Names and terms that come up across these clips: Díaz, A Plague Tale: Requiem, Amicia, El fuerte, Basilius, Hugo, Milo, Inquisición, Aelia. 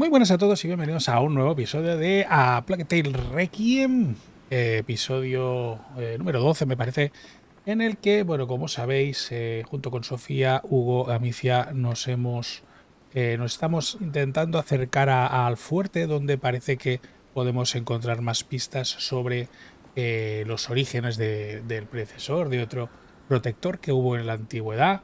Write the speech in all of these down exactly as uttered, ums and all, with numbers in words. Muy buenas a todos y bienvenidos a un nuevo episodio de A Plague Tale: Requiem, episodio eh, número doce me parece, en el que, bueno, como sabéis, eh, junto con Sofía, Hugo, Amicia, nos hemos eh, nos estamos intentando acercar al fuerte, donde parece que podemos encontrar más pistas sobre eh, los orígenes de, del predecesor, de otro protector que hubo en la antigüedad,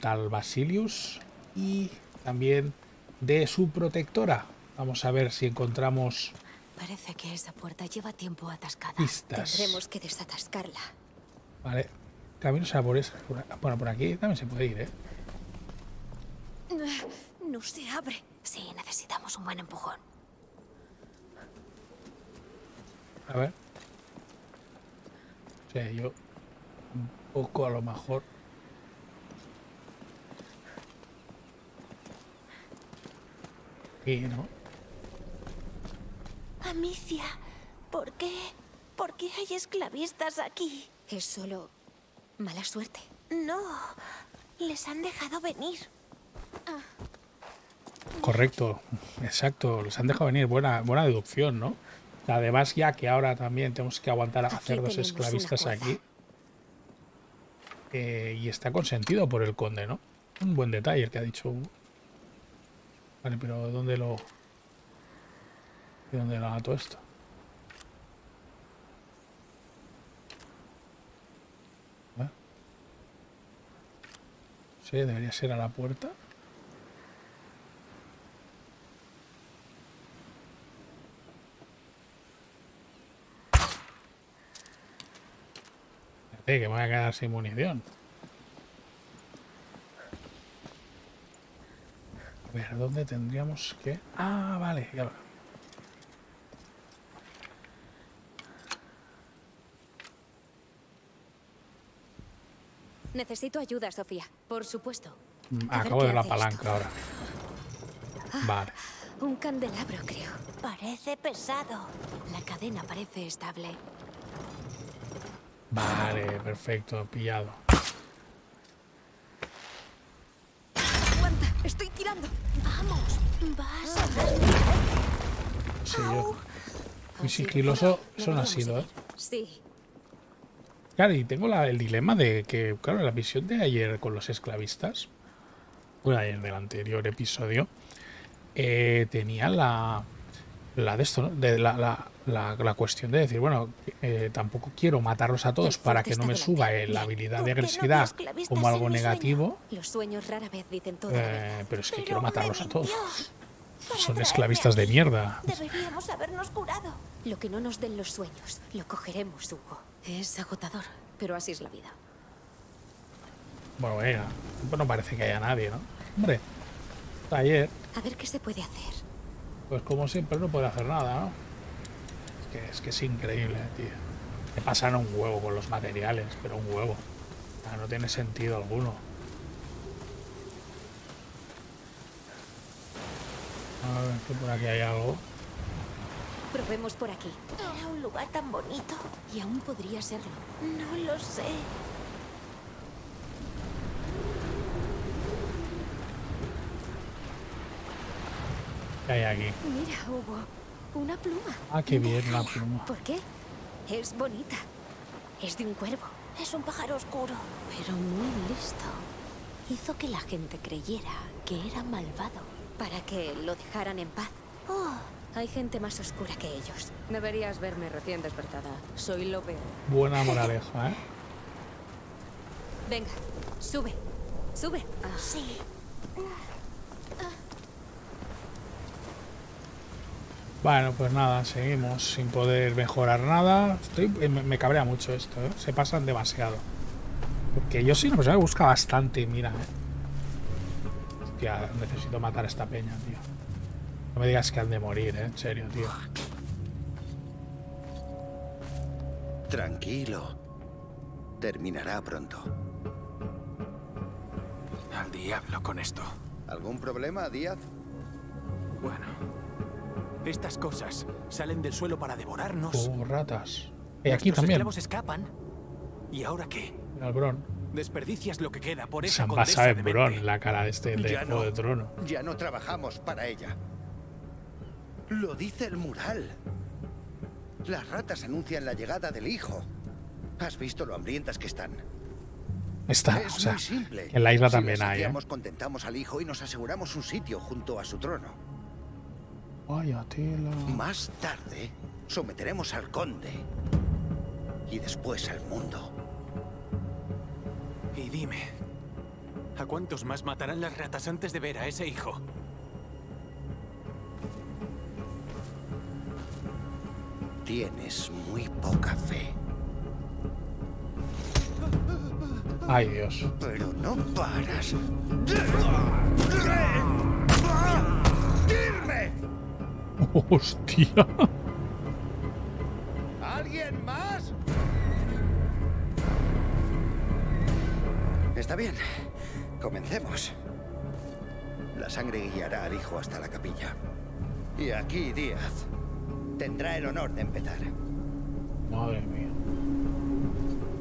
tal Basilius, y también de su protectora. Vamos a ver si encontramos. Parece que esa puerta lleva tiempo atascada. Pistas. Tendremos que desatascarla. Vale. Caminos a por esa. Bueno, por aquí también se puede ir, ¿eh? No, no se abre. Sí, necesitamos un buen empujón. A ver. O sea, yo un poco a lo mejor. Aquí, ¿no? Amicia, ¿por qué? ¿Por qué hay esclavistas aquí? Es solo mala suerte. No, les han dejado venir. Ah. Correcto, exacto, les han dejado venir. Buena, buena deducción, ¿no? Además, ya que ahora también tenemos que aguantar a hacer dos esclavistas aquí. Eh, y está consentido por el conde, ¿no? Un buen detalle el que ha dicho. Vale, pero ¿dónde lo dónde lo ato esto? ¿Eh? Sí, debería ser a la puerta. Espérate, que me voy a quedar sin munición. A ver, ¿dónde tendríamos que...? Ah, vale, ya va. Necesito ayuda, Sofía. Por supuesto. Acabo de ver la palanca esto ahora. Vale. Ah, un candelabro, creo. Parece pesado. La cadena parece estable. Vale, perfecto. Pillado. Aguanta, estoy tirando. Vamos, vas a ver. Sí, yo. Muy sigiloso, eso no ha sido, ¿eh? Sí. Claro, y tengo la, el dilema de que, claro, la visión de ayer con los esclavistas, bueno, ayer del anterior episodio, eh, tenía la, la de esto, ¿no? De la, la, la, la cuestión de decir, bueno, eh, tampoco quiero matarlos a todos para que no me suba eh, la habilidad de agresividad como algo negativo. Los sueños rara vez dicen todo. Eh, pero es que quiero matarlos a todos. Son esclavistas de mierda. Deberíamos habernos curado. Lo que no nos den los sueños, lo cogeremos, Hugo. Es agotador, pero así es la vida. Bueno, venga. Pues no parece que haya nadie, ¿no? Hombre, taller. A ver qué se puede hacer. Pues como siempre no puede hacer nada, ¿no? Es que es, que es increíble, tío. Te pasan un huevo con los materiales, pero un huevo. O sea, no tiene sentido alguno. A ver si por aquí hay algo. Probemos por aquí. Era un lugar tan bonito. Y aún podría serlo. No lo sé. ¿Qué hay aquí? Mira, Hugo. Una pluma. Ah, qué bien la pluma. ¿Por qué? Es bonita. Es de un cuervo. Es un pájaro oscuro. Pero muy listo. Hizo que la gente creyera que era malvado. Para que lo dejaran en paz. Oh. Hay gente más oscura que ellos. Deberías verme recién despertada. Soy lo peor. Buena moraleja, ¿eh? Venga, sube. Sube. Ah. Sí. Ah. Bueno, pues nada, seguimos sin poder mejorar nada. Estoy, me, me cabrea mucho esto, ¿eh? Se pasan demasiado. Porque yo soy una persona que busca bastante y mira, ¿eh? Hostia, necesito matar a esta peña, tío. No me digas que han de morir, ¿eh? En serio, tío. Tranquilo. Terminará pronto. Al diablo con esto. ¿Algún problema, Díaz? Bueno. Estas cosas salen del suelo para devorarnos. Oh, ratas. Y eh, aquí también. Los esclavos escapan. ¿Y ahora qué? El Bron. Desperdicias lo que queda por esa condesa de Bron. Se han pasado el Bron, la cara de este de Juego de Trono. Ya no trabajamos para ella. Lo dice el mural. Las ratas anuncian la llegada del hijo. ¿Has visto lo hambrientas que están? Está, es o sea, muy simple. En la isla si también hay, ¿eh? Contentamos al hijo y nos aseguramos un sitio junto a su trono. Vaya tela. Más tarde someteremos al conde y después al mundo. Y dime, ¿a cuántos más matarán las ratas antes de ver a ese hijo? Tienes muy poca fe. Ay, Dios. Pero no paras. ¡Rendirme! ¡Hostia! ¿Alguien más? Está bien. Comencemos. La sangre guiará al hijo hasta la capilla. Y aquí, Díaz tendrá el honor de empezar. Madre mía.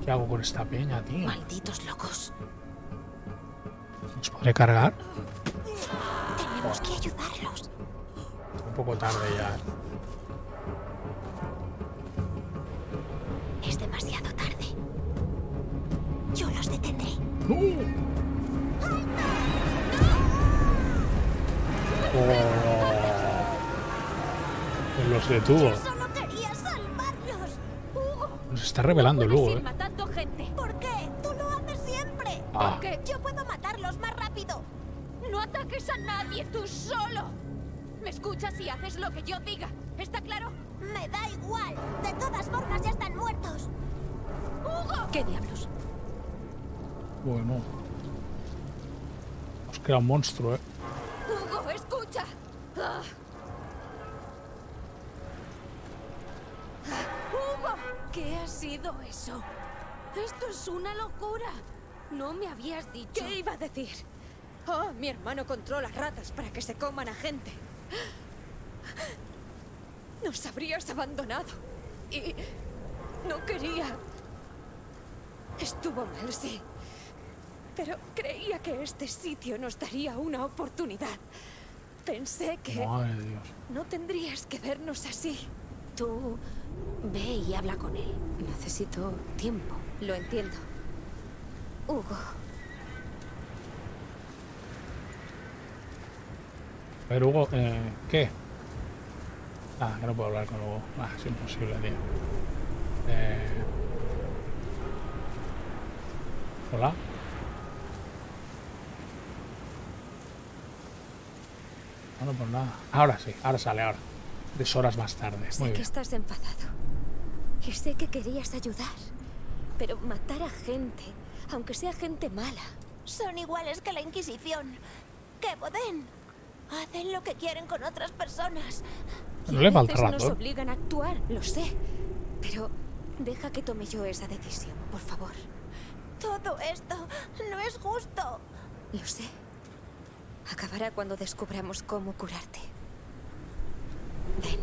¿Qué hago con esta peña, tío? Malditos locos. ¿Nos podré cargar? Tenemos que ayudarlos. Un poco tarde ya. Es demasiado tarde. Yo los detendré. ¡Oh! Oh. Los detuvo. Yo solo quería salvarlos. Nos está revelando luego, ¿eh? Ah. Porque yo puedo matarlos más rápido. No ataques a nadie, tú solo. Me escuchas y haces lo que yo diga. ¿Está claro? Me da igual. De todas formas ya están muertos. ¡Hugo! ¿Qué diablos? Bueno. Nos queda un monstruo, ¿eh? Hugo, escucha. Ah. Hugo, ¿qué ha sido eso? Esto es una locura. No me habías dicho. ¿Qué iba a decir? Oh, mi hermano controla ratas para que se coman a gente. Nos habrías abandonado. Y no quería. Estuvo mal, sí. Pero creía que este sitio nos daría una oportunidad. Pensé que... Madre de Dios. No tendrías que vernos así. Tú ve y habla con él. Necesito tiempo. Lo entiendo. Hugo. A ver, Hugo, eh, ¿qué? Ah, que no puedo hablar con Hugo. Ah, es imposible, tío. Eh... Hola. No, no por nada. Ahora sí, ahora sale, ahora. Tres horas más tarde. Sé que estás enfadado. Y sé que querías ayudar. Pero matar a gente... Aunque sea gente mala. Son iguales que la Inquisición. ¡Que boden! Hacen lo que quieren con otras personas. No le falta rato. Nos obligan a actuar, lo sé. Pero deja que tome yo esa decisión, por favor. Todo esto no es justo. Lo sé. Acabará cuando descubramos cómo curarte. Ven.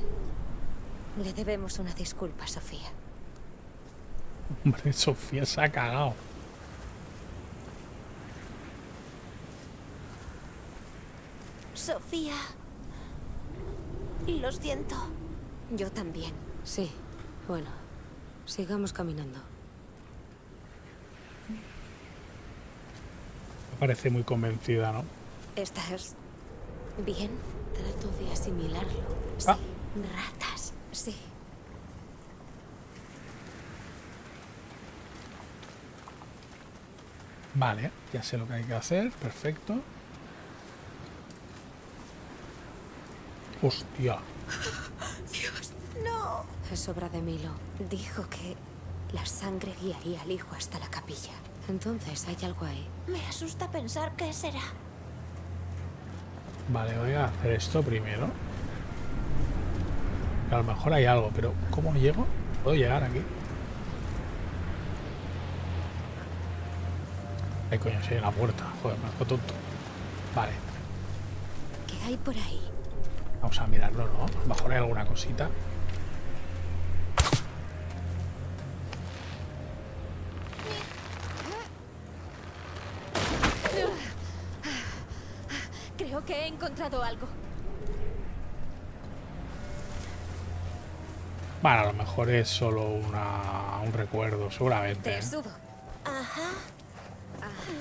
Le debemos una disculpa, Sofía. Hombre, Sofía se ha cagado. Sofía, lo siento. Yo también. Sí, bueno, sigamos caminando. Me parece muy convencida, ¿no? ¿Estás bien? Trato de asimilarlo. Ah. Sí, ratas, sí. Vale, ya sé lo que hay que hacer, perfecto. Hostia. Dios, no. Es obra de Milo. Dijo que la sangre guiaría al hijo hasta la capilla. Entonces hay algo ahí. Me asusta pensar qué será. Vale, voy a hacer esto primero. A lo mejor hay algo, pero ¿cómo llego? ¿Puedo llegar aquí? Ay, coño, si hay una puerta. Joder, me hago tonto. Vale. ¿Qué hay por ahí? Vamos a mirarlo, ¿no? A lo mejor hay alguna cosita. Creo que he encontrado algo. Bueno, a lo mejor es solo una, un recuerdo, seguramente. Te subo. Ajá. Ajá.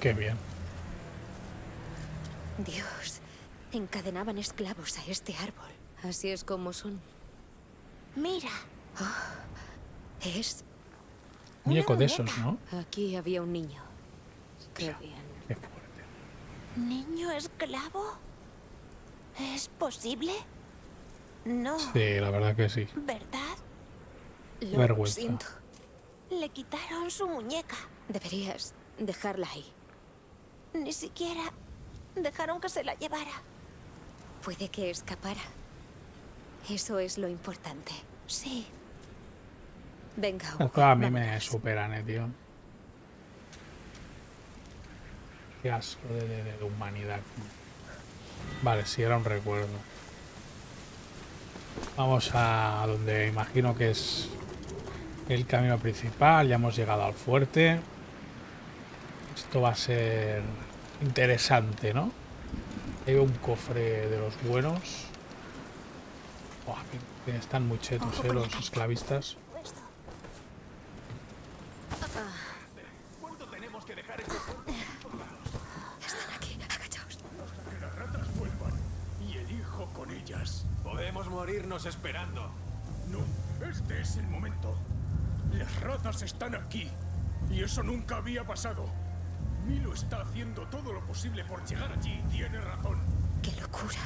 Qué bien. Dios, encadenaban esclavos a este árbol. Así es como son. Mira. Oh, es... muñeco de esos, ¿no? Aquí había un niño. Qué bien. Qué fuerte. ¿Niño esclavo? ¿Es posible? No. Sí, la verdad que sí. ¿Verdad? Lo Vergüenza. Siento. Le quitaron su muñeca. Deberías dejarla ahí. Ni siquiera dejaron que se la llevara. Puede que escapara. Eso es lo importante. Sí. Venga, Hugo, a mí me superan, eh, tío. Qué asco de, de, de humanidad. Vale, sí, era un recuerdo. Vamos a donde imagino que es el camino principal. Ya hemos llegado al fuerte. Esto va a ser interesante, ¿no? Hay un cofre de los buenos. Oh, están muy chetos, ¿eh? Los esclavistas. Están aquí, agachaos. Hasta que las ratas vuelvan y el hijo con ellas. Podemos morirnos esperando. No, este es el momento. Las ratas están aquí y eso nunca había pasado. Milo está haciendo todo lo posible por llegar allí. Tiene razón. ¡Qué locura!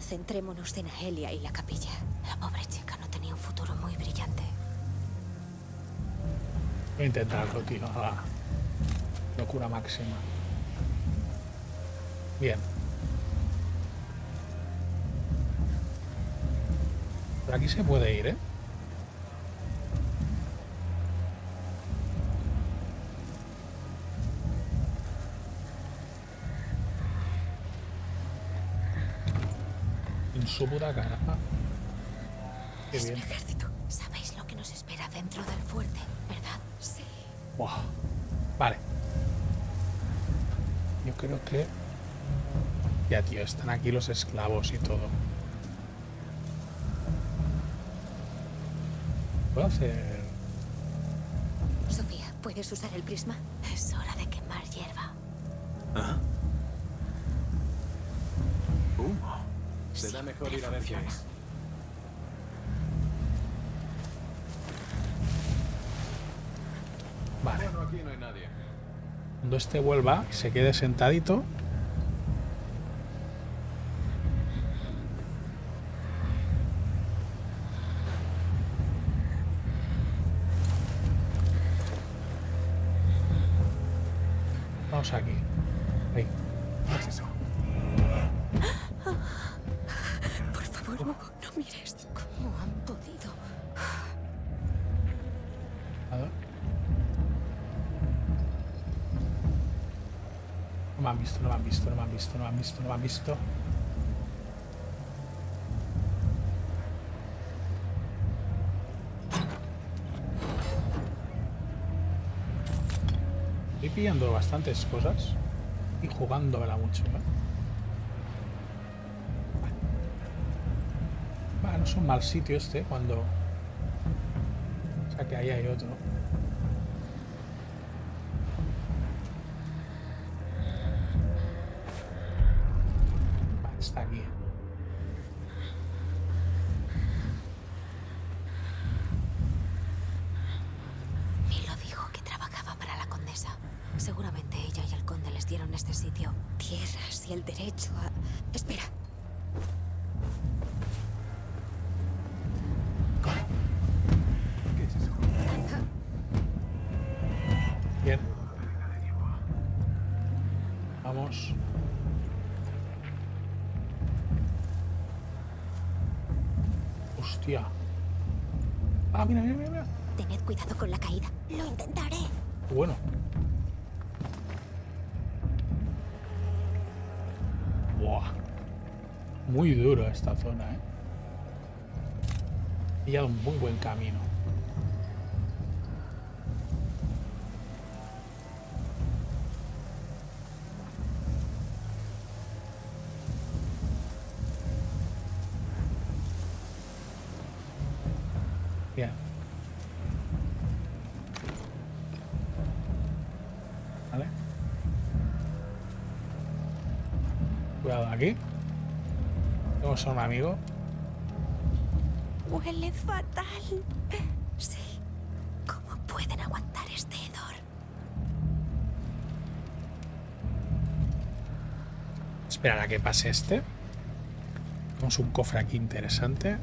Centrémonos en Aelia y la capilla. La pobre chica no tenía un futuro muy brillante. Voy a intentarlo, tío. Ah, locura máxima. Bien. Por aquí se puede ir, ¿eh? Su puta cara. Qué es bien. Un ejército. Sabéis lo que nos espera dentro del fuerte, ¿verdad? Sí. Wow. Vale. Yo creo que... ya, tío, están aquí los esclavos y todo. ¿Puedo hacer...? Sofía, ¿puedes usar el prisma? Es hora de quemar hierba. ¿Ah? Humo. Será mejor ir a ver qué es. Vale. Bueno, aquí no hay nadie. Cuando este vuelva y se quede sentadito. Vamos aquí. Ahí. ¿Qué es eso? No me han visto, no me han visto, no me han visto, no me han visto, no me han visto. Estoy pillando bastantes cosas y jugándomela mucho, ¿eh? Vale, no es un mal sitio este cuando... o sea que ahí hay otro. Hostia. Ah, mira, mira, mira. Tened cuidado con la caída. Lo intentaré. Bueno. Buah. Muy dura esta zona, ¿eh? He pillado un muy buen camino. Hostia. Vale. Cuidado aquí. Tenemos a un amigo. Huele fatal. Sí. ¿Cómo pueden aguantar este hedor? Esperar a que pase este. Tenemos un cofre aquí interesante.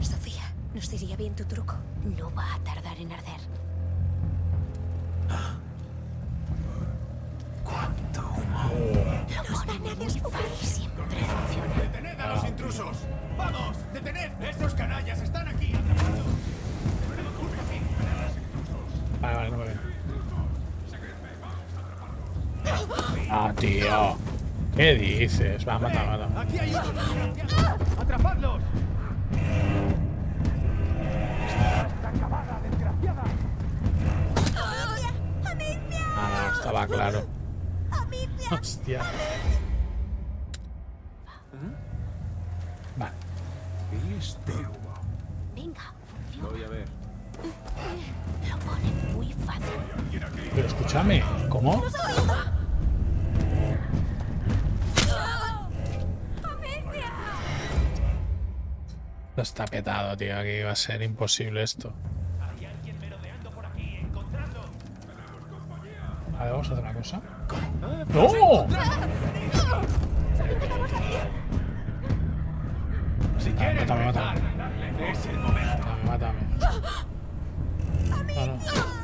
Sofía, nos iría bien tu truco. No va a tardar en arder. ¡Cuánto humo! Oh. Los van a descubrir. Siempre funciona. ¡Detened a los intrusos! ¡Vamos! ¡Detened! ¡Estos canallas están aquí! ¡Atrapados! Vale, vale, no me veo. Ah, tío. ¿Qué dices? Va, mata, mata. Aquí hay unos. ¡Atrapadlos! ¡Está acabada, desgraciada! ¡Amicia! ¡Amicia! Ah, no, estaba claro. ¡Amicia! ¡Hostia! Vale. Venga. Lo voy a ver. Lo ponen muy fácil. Pero escúchame, ¿cómo? Está petado, tío. Aquí va a ser imposible esto. Hay alguien merodeando por aquí. Encontrando. A ver, vamos a hacer una cosa. ¡No! Si quieres, mátame, mátame. Mátame, mátame. No, no.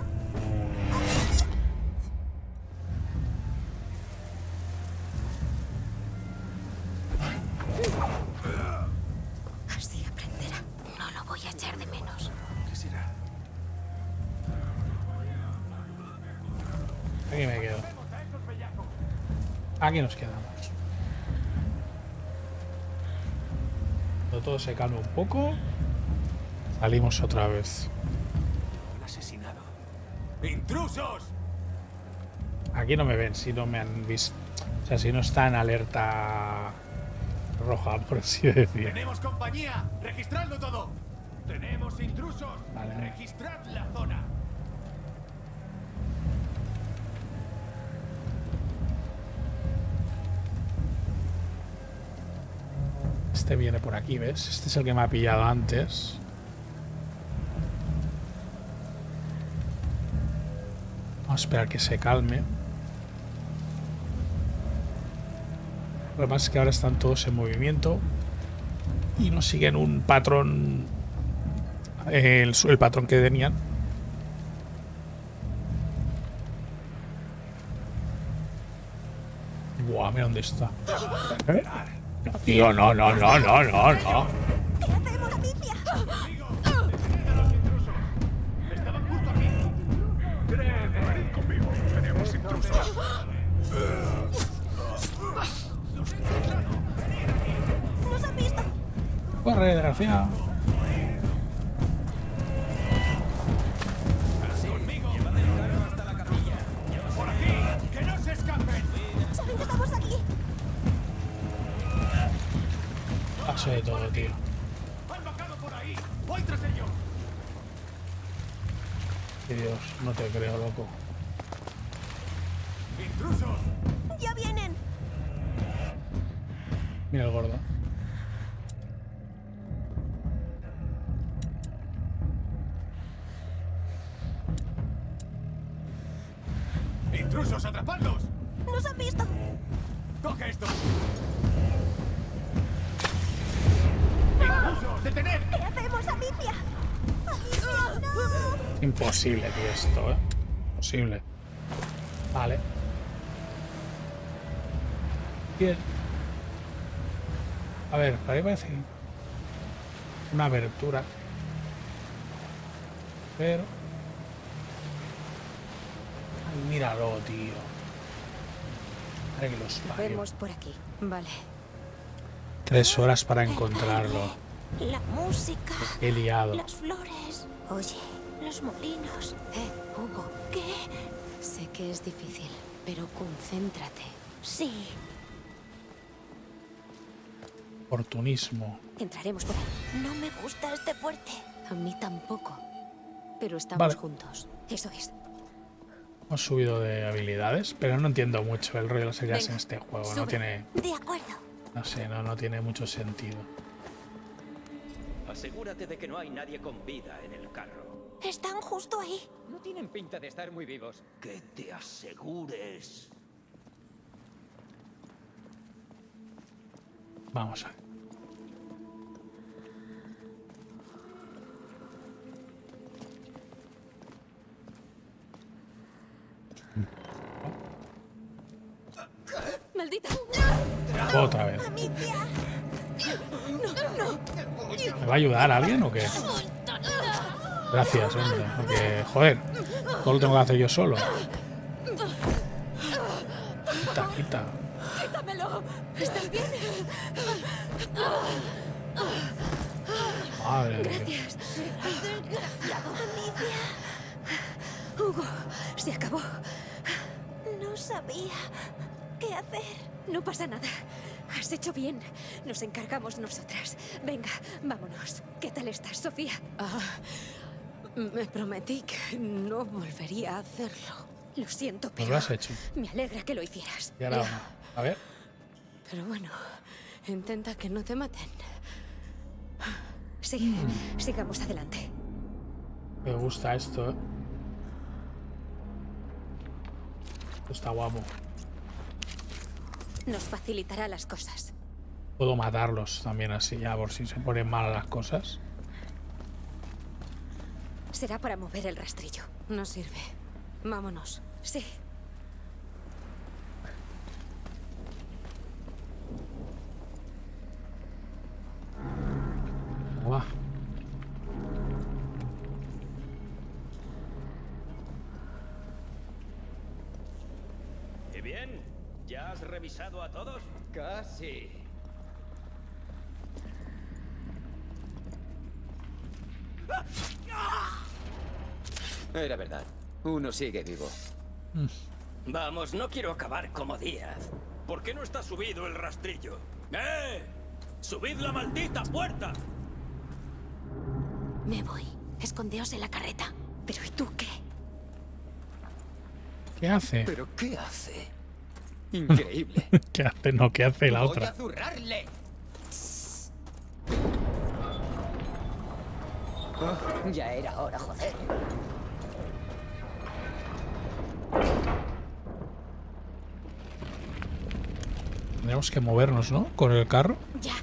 Aquí nos quedamos. Cuando todo se calma un poco, salimos otra vez. Un asesinado. ¡Intrusos! Aquí no me ven, si no me han visto. O sea, si no está en alerta roja, por así decir. Tenemos compañía, registradlo todo. Tenemos intrusos. Vale. Registrad la zona. Este viene por aquí, ¿ves? Este es el que me ha pillado antes. Vamos a esperar que se calme. Lo que pasa es que ahora están todos en movimiento y no siguen un patrón, eh, el, el patrón que tenían. Buah, mira dónde está. ¿Eh? No, tío, no, no, no, no, no, no. ¿Qué hacemos, Amicia? Detened a los intrusos. Estaban justo aquí. Venid conmigo. Tenemos intrusos. Los he encontrado. Venid aquí. ¡Nos han visto! Corre, desgraciado. Conmigo. Hasta la capilla. Por aquí. Que no se escapen. Saben que estamos aquí. Paso de todo, tío. Han bajado por ahí. Voy tras ellos. Dios, no te creo, loco. Intrusos. Ya vienen. Mira el gordo. Intrusos, atrapadlos. Nos han visto. Coge esto. ¡Detened! ¿Qué hacemos, Amicia? ¡Amicia, no! Imposible, tío, esto, ¿eh? Imposible. Vale. Bien. A ver, para ahí parece una abertura. Pero... Ay, míralo, tío. Arreglos. Vemos por aquí. Vale. Tres horas para encontrarlo. La música. He liado. Las flores. Oye, los molinos. Eh, Hugo. ¿Qué? Sé que es difícil, pero concéntrate. Sí, Oportunismo. Entraremos por ahí. No me gusta este fuerte. A mí tampoco. Pero estamos vale. juntos. Eso es. Hemos subido de habilidades, pero no entiendo mucho el rollo de las heridas Venga, en este juego. Sube. No tiene. De acuerdo. No sé, no, no tiene mucho sentido. Asegúrate de que no hay nadie con vida en el carro. Están justo ahí. No tienen pinta de estar muy vivos. Que te asegures. Vamos a ver. Maldita. Otra vez. ¿Me va a ayudar alguien o qué? Gracias, hombre. Porque, joder, todo lo tengo que hacer yo solo. Quita, quita. Quítamelo. ¿Estás bien? Madre mía. Hugo, se acabó. No sabía qué hacer. No pasa nada. Has hecho bien. Nos encargamos nosotras. Venga, vámonos. ¿Qué tal estás, Sofía? Uh, me prometí que no volvería a hacerlo. Lo siento, pero... Lo has hecho. Me alegra que lo hicieras. Ya la... A ver. Pero bueno, intenta que no te maten. Sí, mm. sigamos adelante. Me gusta esto, ¿eh? Está guapo. Nos facilitará las cosas. Puedo matarlos también así, ya por si se ponen mal las cosas. Será para mover el rastrillo. No sirve. Vámonos. Sí. Uah. ¿Ya has revisado a todos? Casi. Era verdad. Uno sigue vivo. Mm. Vamos, no quiero acabar como Díaz. ¿Por qué no está subido el rastrillo? ¡Eh! ¡Subid la maldita puerta! Me voy. Escondeos en la carreta. ¿Pero y tú qué? ¿Qué hace? ¿Pero qué hace? Increíble. ¿Qué hace? No, ¿qué hace la otra? Voy a zurrarle. Oh, ya era hora, joder. Tenemos que movernos, ¿no? Con el carro. Ya.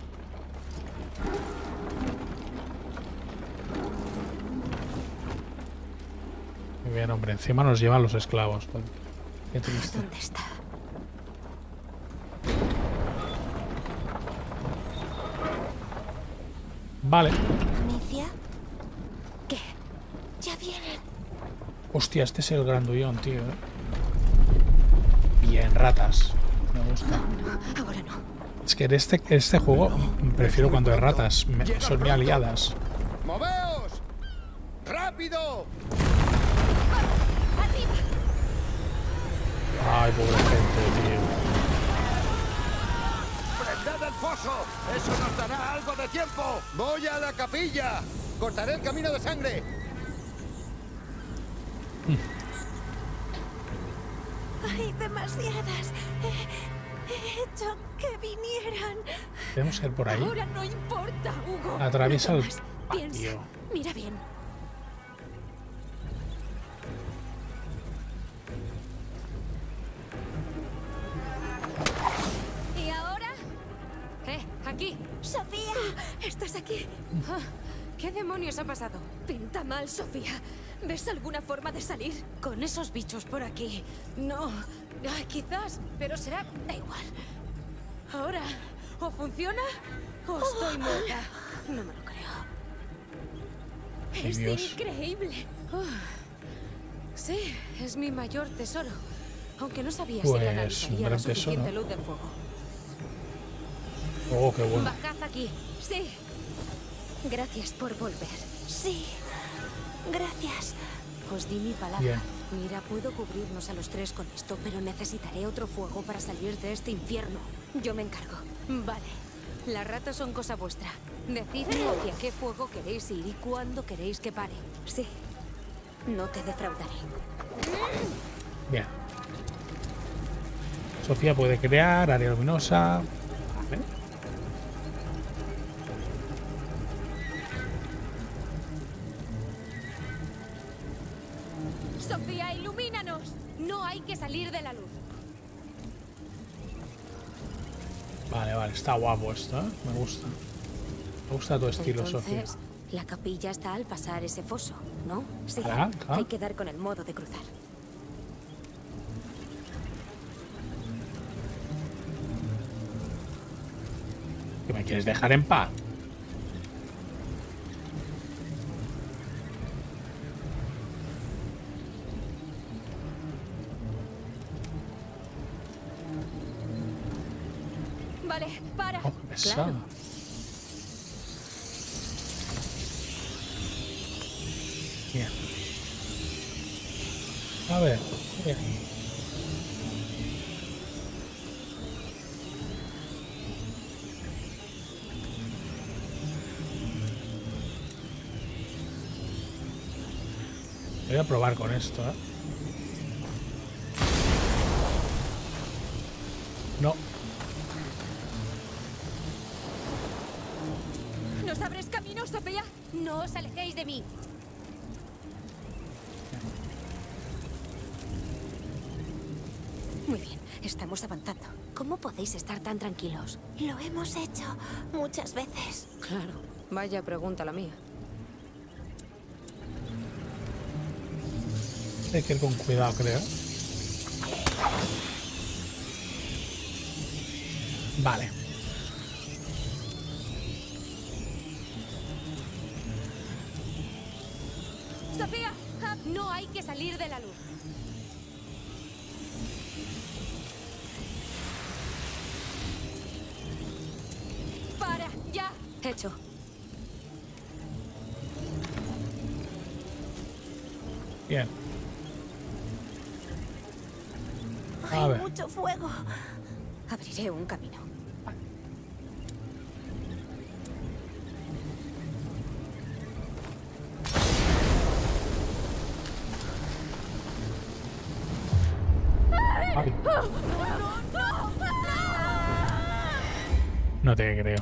Muy bien, hombre. Encima nos llevan los esclavos. Qué triste. ¿Dónde está? Vale. ¿Amicia? ¿Qué? Ya vienen. Hostia, este es el grandullón, tío. ¿eh? Bien, ratas. Me gusta. No, no, ahora no. Es que en este, este juego no, prefiero cuando hay ratas. Me, son muy aliadas. ¡Moveos! ¡Rápido! ¡Arriba! Ay, pobre gente, tío. ¡Prended el foso! ¡Eso nos dará algo de tiempo! ¡Voy a la capilla! ¡Cortaré el camino de sangre! ¡Hay demasiadas! He, he hecho que vinieran. Tenemos que ir por ahí. Ahora no importa, Hugo. Atraviesa el patio. Mira bien. Aquí. Sofía, estás aquí. ¿Qué demonios ha pasado? Pinta mal, Sofía. ¿Ves alguna forma de salir? Con esos bichos por aquí. No, ah, quizás, pero será... Da igual. Ahora, o funciona o estoy muerta. No me lo creo. Es Dios. Increíble. Oh. Sí, es mi mayor tesoro. Aunque no sabía pues, si realizaría la suficiente tesoro. Luz del fuego. Oh, qué bueno. Bajad aquí. Sí. Gracias por volver. Sí. Gracias. Os di mi palabra. Bien. Mira, puedo cubrirnos a los tres con esto, pero necesitaré otro fuego para salir de este infierno. Yo me encargo. Vale. Las ratas son cosa vuestra. Decid hacia qué fuego queréis ir y cuándo queréis que pare. Sí, no te defraudaré. Bien. Sofía puede crear área luminosa. Vale. Sofía, ilumínanos. No hay que salir de la luz. Vale, vale, está guapo esto, ¿eh? Me gusta. Me gusta tu estilo. Entonces, Sofía. La capilla está al pasar ese foso, ¿no? Sí, ¿Ah, ah? hay que dar con el modo de cruzar. ¿Que me quieres dejar en paz? Vale, para. Oh, qué pesado. Claro. Bien. A ver. Bien. Voy a probar con esto, ¿eh? No. Nos abres camino, Sofía. No os alejéis de mí. Muy bien, estamos avanzando. ¿Cómo podéis estar tan tranquilos? Lo hemos hecho muchas veces. Claro, vaya pregunta la mía. Hay que ir con cuidado, creo. Vale. Sofía, no hay que salir de la luz. Para, ya. Hecho. Bien. A ver. Hay mucho fuego. Abriré un camino. Ay. No te creo.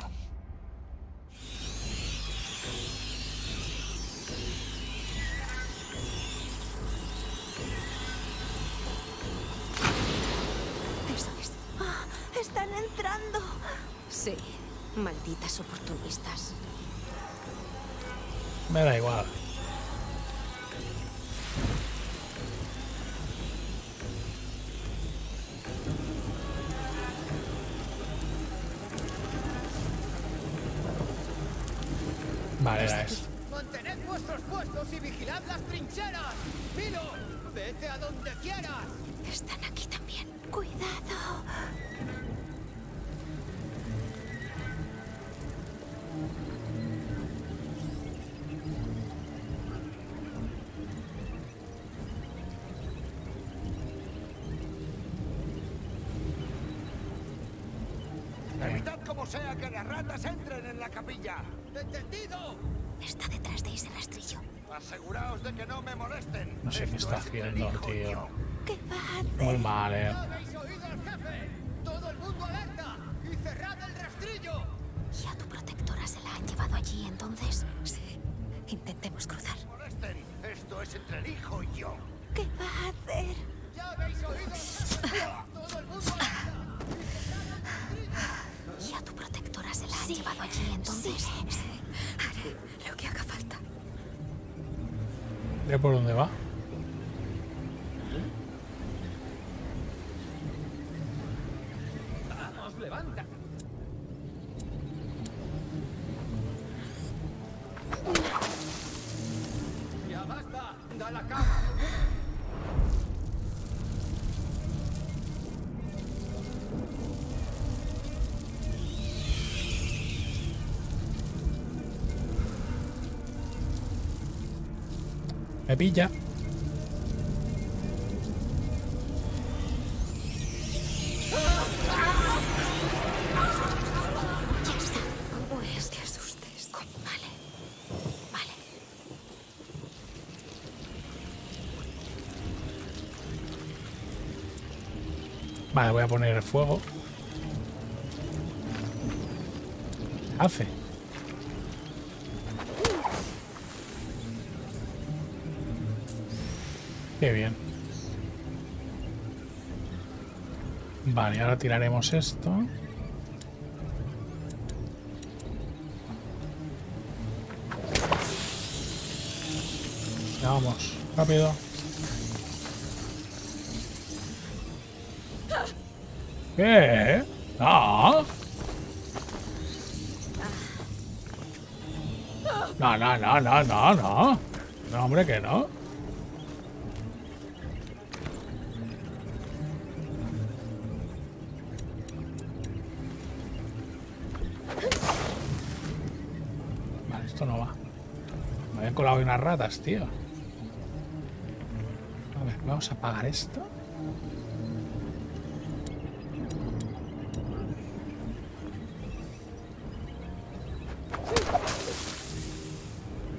Sí, malditas oportunistas. Me da igual. Vale, era esto. Mantened vuestros puestos y vigilad las trincheras. Milo, vete a donde quieras. Están aquí también. Cuidado. Sea que las ratas entren en la capilla. ¿Entendido? Está detrás de ese rastrillo. Aseguraos de que no me molesten. No sé qué está haciendo, tío. ¿Qué va? Muy mal, eh. ¿No habéis oído al jefe? Todo el mundo alerta y cerrad el rastrillo. ¿Y a tu protectora se la han llevado allí entonces? Sí. Intentemos cruzar. No molesten. Esto es entre el hijo y yo. ¿Qué va a hacer? Ya habéis oído al jefe. Todo el mundo alerta. ¿Y a tu protectora se la ha llevado allí entonces? Sí, sí, sí. Haré lo que haga falta. ¿Ya por dónde va? Vamos, levanta. Ya basta, da la cama. Me pilla. Ya está. Vale, voy a poner el fuego. Hace. Qué bien. Vale, ahora tiraremos esto. Vamos, rápido. ¿Qué? No. No, no, no, no, no, no. No, hombre, que no. Vale, esto no va. Me habían colado unas ratas, tío. A ver, vamos a apagar esto.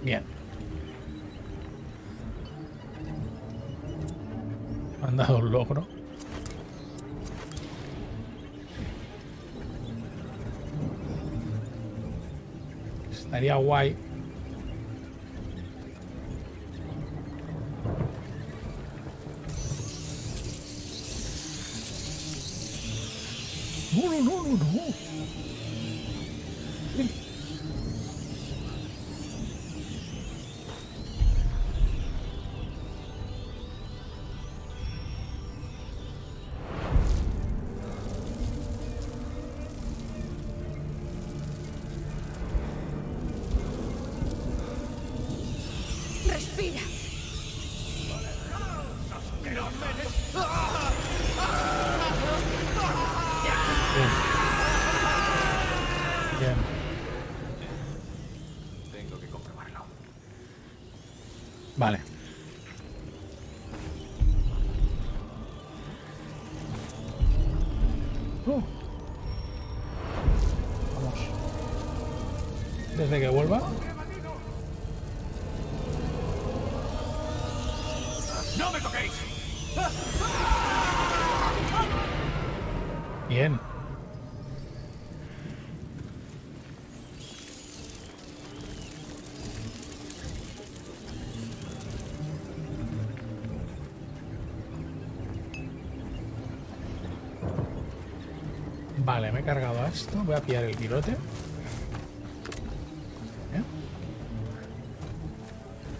Bien. Me han dado un logro. Estaría guay. No, no, no, no, no. Vale. Uh. Vamos. Desde que vuelva. ¡No me toquéis! Bien. Vale, me he cargado a esto. Voy a pillar el pirote. ¿Eh?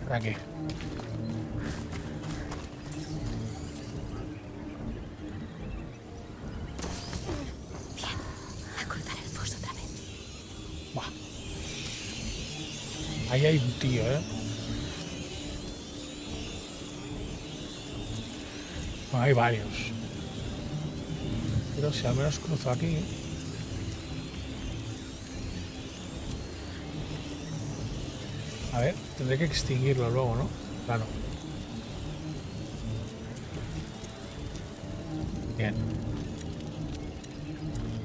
¿Para qué? Bien, a cruzar el foso otra vez. Buah. Ahí hay un tío, ¿eh? Bueno, hay varios. Pero si al menos cruzo aquí. A ver, tendré que extinguirlo luego, ¿no? Claro. Bien.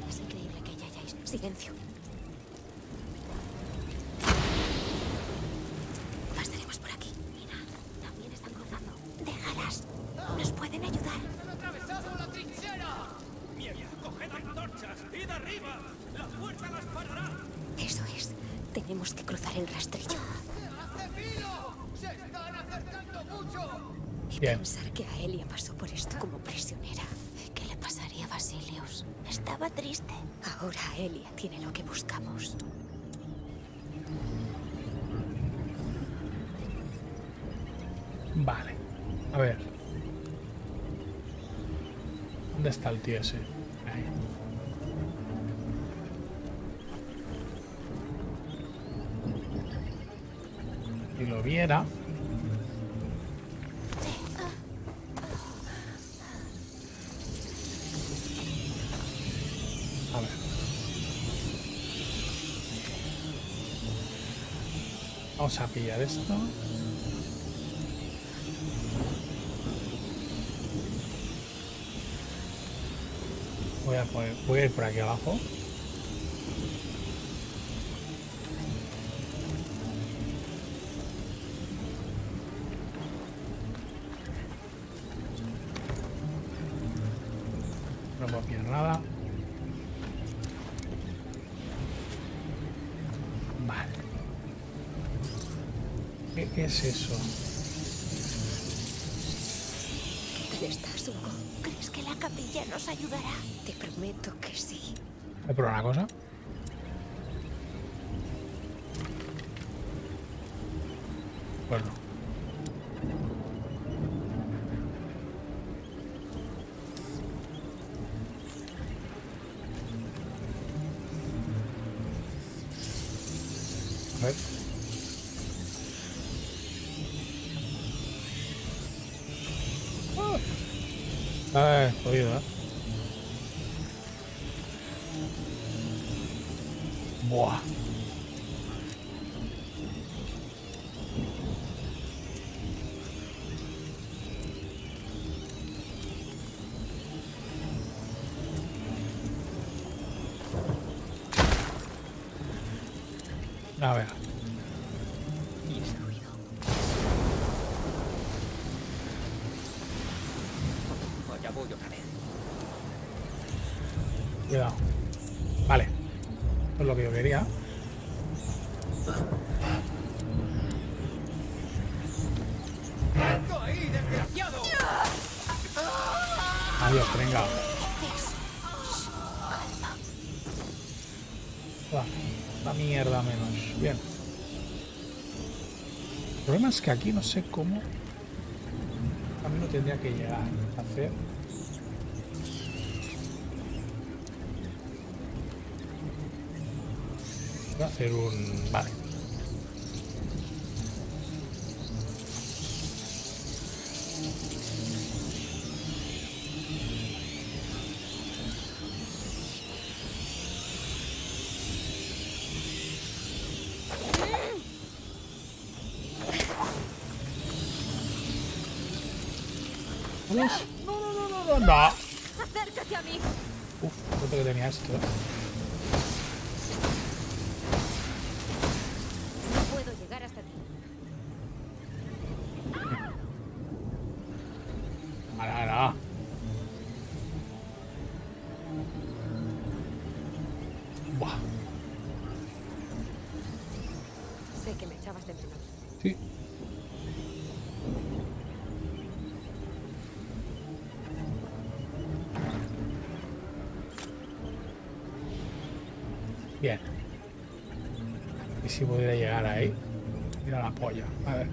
Es increíble que ya hayáis silencio. Pasaremos por aquí. Mira, también están cruzando. Déjalas. Nos pueden ayudar. ¡Han atravesado la trinchera! ¡Coged antorchas! ¡Id arriba! ¡La fuerza las parará! Eso es. Tenemos que cruzar el rastrillo. ¡Se hace Milo! ¡Se están acercando mucho! Y bien. Pensar que Aelia pasó por esto como prisionera. ¿Qué le pasaría a Basilius? Estaba triste. Ahora Aelia tiene lo que buscamos. Vale. A ver. ¿Dónde está el tío ese? Ahí. Si lo viera. A ver. Vamos a pillar esto. Voy a, poner, voy a ir por aquí abajo. No no pierdo nada. Vale. ¿Qué, qué es eso? ¿Dónde estás, Hugo? ¿Crees que la capilla nos ayudará? Te prometo que sí. ¿Me pruebo una cosa? Bueno. A ver. Ah, eh, jodido, ¿eh? Buah. A ver. Allá voy otra vez. Cuidado. Vale. Esto es lo que yo quería. Ahí, desgraciado. Adiós, venga. Va. La mierda menos. Bien. El problema es que aquí no sé cómo. A mí no tendría que llegar a hacer. Voy a hacer un. Vale. Esto. No puedo llegar hasta ti. Ahora, ahora. Buah. Sé que me echabas de menos. Sí. Bien. Y si pudiera llegar ahí. Mira la polla. A ver.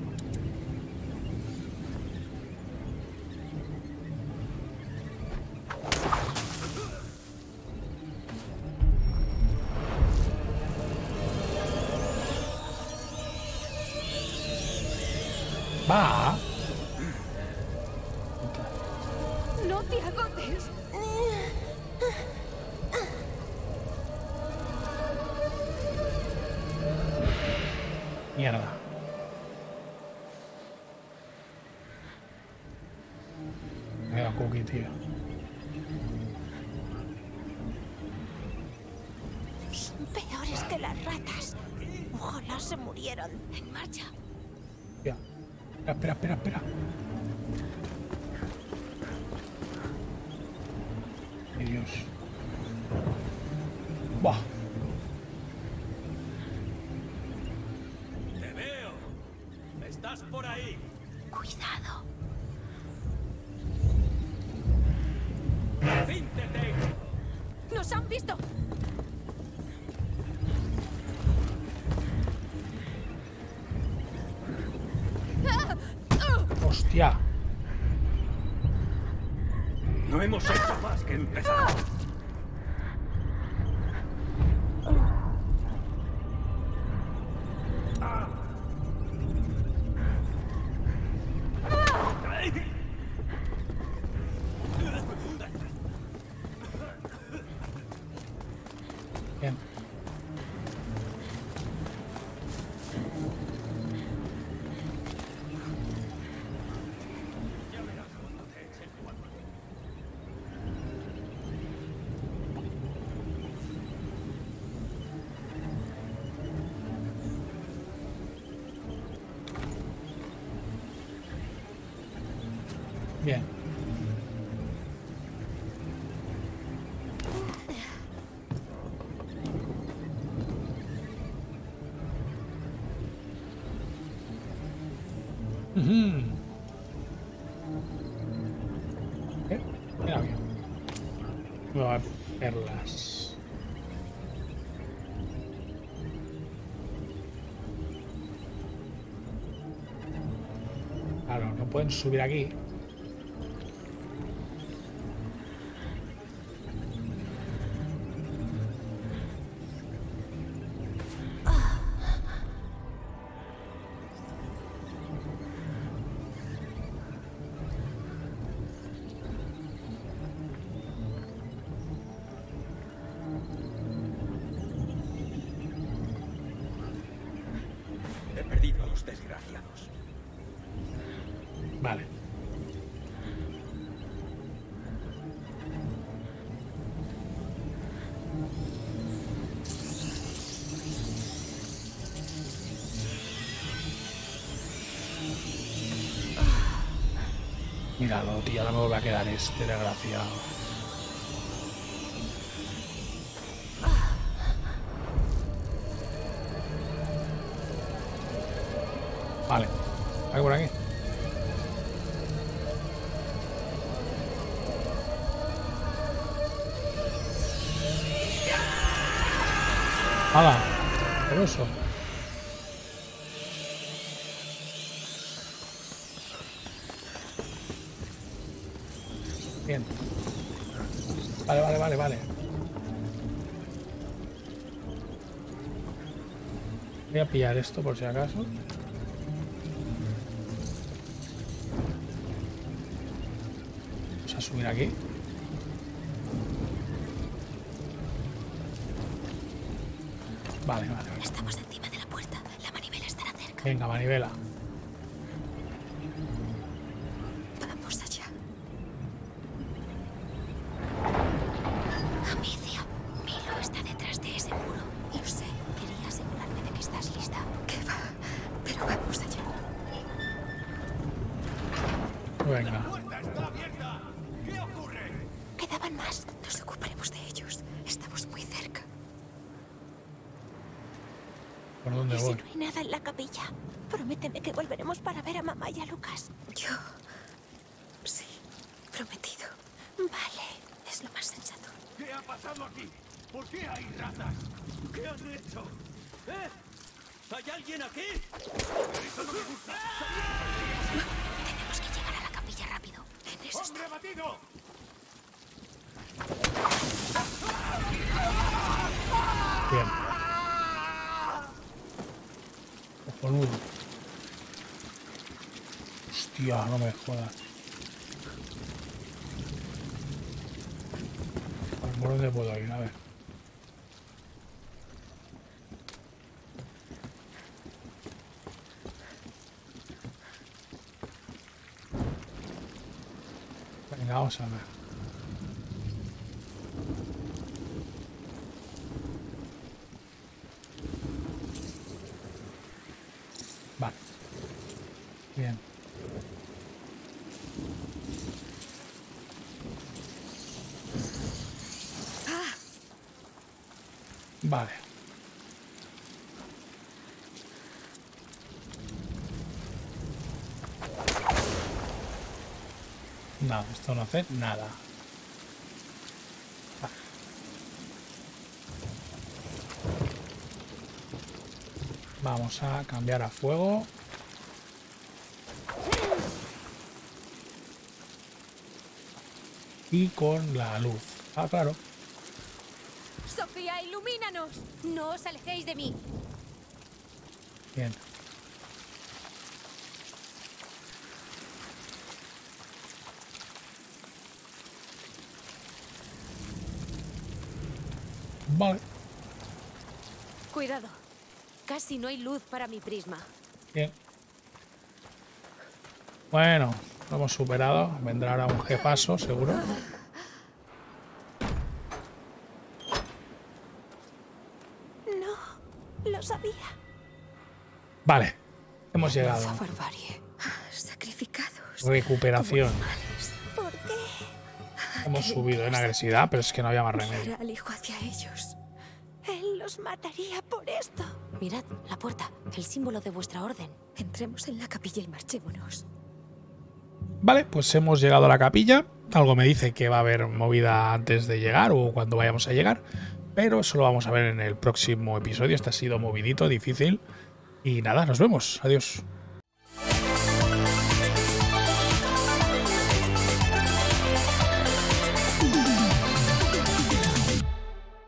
Va. No te agotes. Mierda. Mira, Cookie, tío. Son peores que las ratas. Ojalá se murieron. En marcha. Ya. Espera, espera, espera. Ay, Dios. Buah. Por ahí. Cuidado. Fíntete. Nos han visto. Hostia. No hemos hecho más que empezar. Bien. No hay perlas. Claro, no pueden subir aquí. Míralo, tío, no me vuelve a quedar este desgraciado. Vale, ¿hay por aquí? ¡Hala! ¿Qué es eso? Bien. Vale, vale, vale, vale. Voy a pillar esto por si acaso. Vamos a subir aquí. Vale, vale. Estamos encima de la puerta. La manivela estará cerca. Venga, manivela. Dios, no me jodas. ¿Por dónde puedo ir? A ver. Venga, vamos a ver. Vale. Bien. Vale. Nada, esto no hace nada. Vale. Vamos a cambiar a fuego. Y con la luz. Ah, claro. Sofía, ilumínanos. No os alejéis de mí. Bien. Vale. Cuidado. Casi no hay luz para mi prisma. Bien. Bueno, lo hemos superado. Vendrá ahora un jefazo, seguro. Vale, hemos llegado. Sacrificados. Recuperación. ¿Por qué? Hemos subido en agresividad, pero es que no había más remedio. El hijo hacia ellos. Él los mataría por esto. Mirad, la puerta, el símbolo de vuestra orden. Entremos en la capilla y marchémonos. Vale, pues hemos llegado a la capilla. Algo me dice que va a haber movida antes de llegar o cuando vayamos a llegar, pero eso lo vamos a ver en el próximo episodio. Este ha sido movidito, difícil. Y nada, nos vemos. Adiós.